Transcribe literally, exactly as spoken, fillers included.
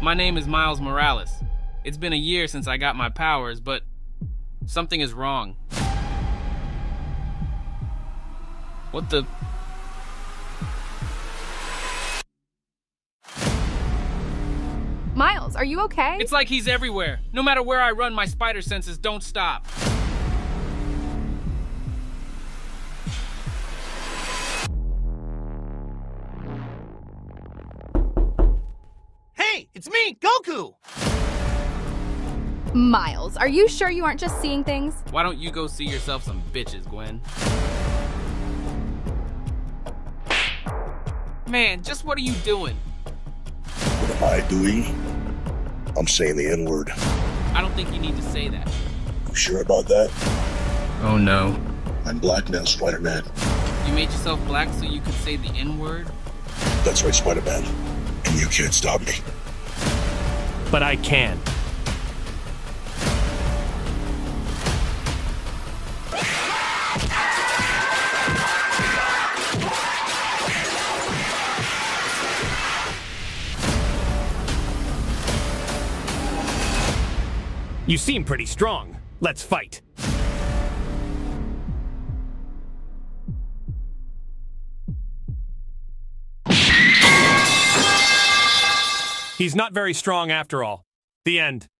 My name is Miles Morales. It's been a year since I got my powers, but something is wrong. What the? Miles, are you okay? It's like he's everywhere. No matter where I run, my spider senses don't stop. Hey, it's me, Goku! Miles, are you sure you aren't just seeing things? Why don't you go see yourself some bitches, Gwen? Man, just what are you doing? What am I doing? I'm saying the N-word. I don't think you need to say that. You sure about that? Oh no. I'm black now, Spider-Man. You made yourself black so you could say the N-word? That's right, Spider-Man. And you can't stop me. But I can. You seem pretty strong. Let's fight. He's not very strong after all. The end.